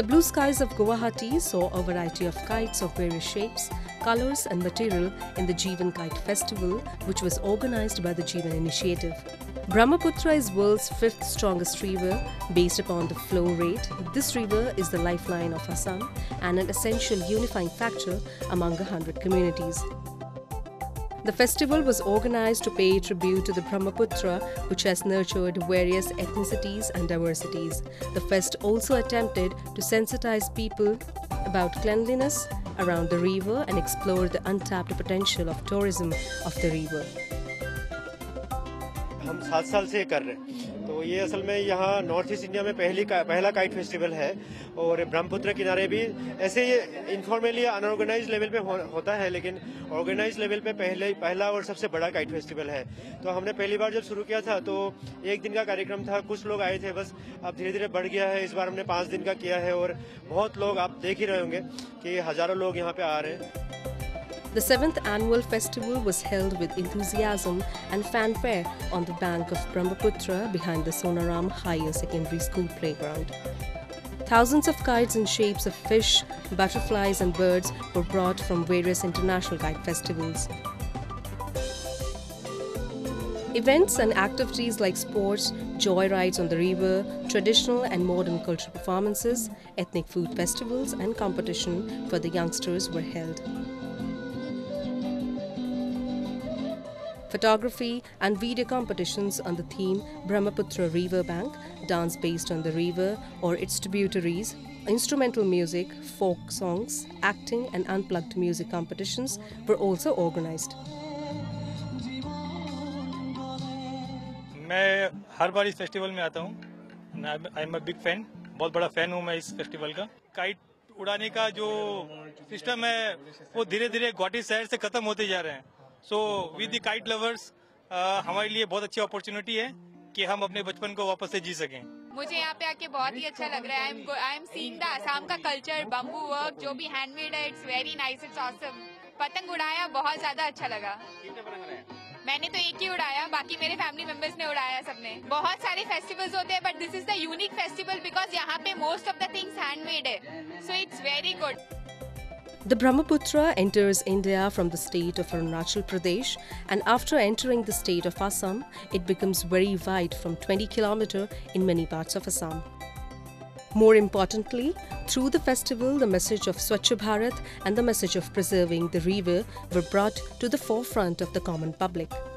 The blue skies of Guwahati saw a variety of kites of various shapes, colours and material in the Jeevan Kite Festival, which was organised by the Jeevan Initiative. Brahmaputra is world's 5th strongest river based upon the flow rate. This river is the lifeline of Assam and an essential unifying factor among 100 communities. The festival was organized to pay tribute to the Brahmaputra, which has nurtured various ethnicities and diversities. The fest also attempted to sensitize people about cleanliness around the river and explore the untapped potential of tourism of the river. हम 7 साल से कर रहे हैं, तो ये असल में यहाँ नॉर्थ ईस्ट इंडिया में पहला काइट फेस्टिवल है और ब्रह्मपुत्र किनारे भी ऐसे इनफॉर्मली अनऑर्गेनाइज्ड लेवल पे होता है, लेकिन ऑर्गेनाइज्ड लेवल पे पहला और सबसे बड़ा काइट फेस्टिवल है। तो हमने पहली बार जब शुरू किया था तो 1 दिन का कार्यक्रम था, कुछ लोग आए थे बस, अब धीरे धीरे बढ़ गया है। इस बार हमने 5 दिन का किया है और बहुत लोग, आप देख ही रहे होंगे कि हजारों लोग यहाँ पे आ रहे हैं। The 7th annual festival was held with enthusiasm and fanfare on the bank of Brahmaputra behind the Sonaram Higher Secondary School playground. Thousands of kites in shapes of fish, butterflies and birds were brought from various international kite festivals. Events and activities like sports, joy rides on the river, traditional and modern cultural performances, ethnic food festivals and competition for the youngsters were held. Photography and video competitions on the theme Brahmaputra Riverbank, dance based on the river or its tributaries, instrumental music, folk songs, acting and unplugged music competitions were also organized. मैं हर बार इस festival में आता हूं। I am a big fan, बहुत बड़ा fan हूं मैं इस फेस्टिवल का। काइट उड़ाने का जो सिस्टम है वो धीरे-धीरे गुवाहाटी शहर से खत्म होते जा रहे हैं। So, with the kite lovers, हमारे लिए बहुत अच्छी opportunity है कि हम अपने बचपन को वापस से जी सकें। मुझे यहाँ पे आके बहुत ही अच्छा लग रहा है। I am seeing the Assam का culture, bamboo work, जो भी handmade है, it's very nice, it's awesome. पतंग उड़ाया, बहुत ज़्यादा अच्छा लगा। कितने पतंग उड़ाए? मैंने तो एक ही उड़ाया, बाकी मेरे family members ने उड़ाया सबने। बहुत सारे festivals होते हैं, but this is the unique festival because यहाँ पे most of the things handmade है, so it's very good. The Brahmaputra enters India from the state of Arunachal Pradesh, and after entering the state of Assam, it becomes very wide from 20 km in many parts of Assam. More importantly, through the festival, the message of Swachh Bharat and the message of preserving the river were brought to the forefront of the common public.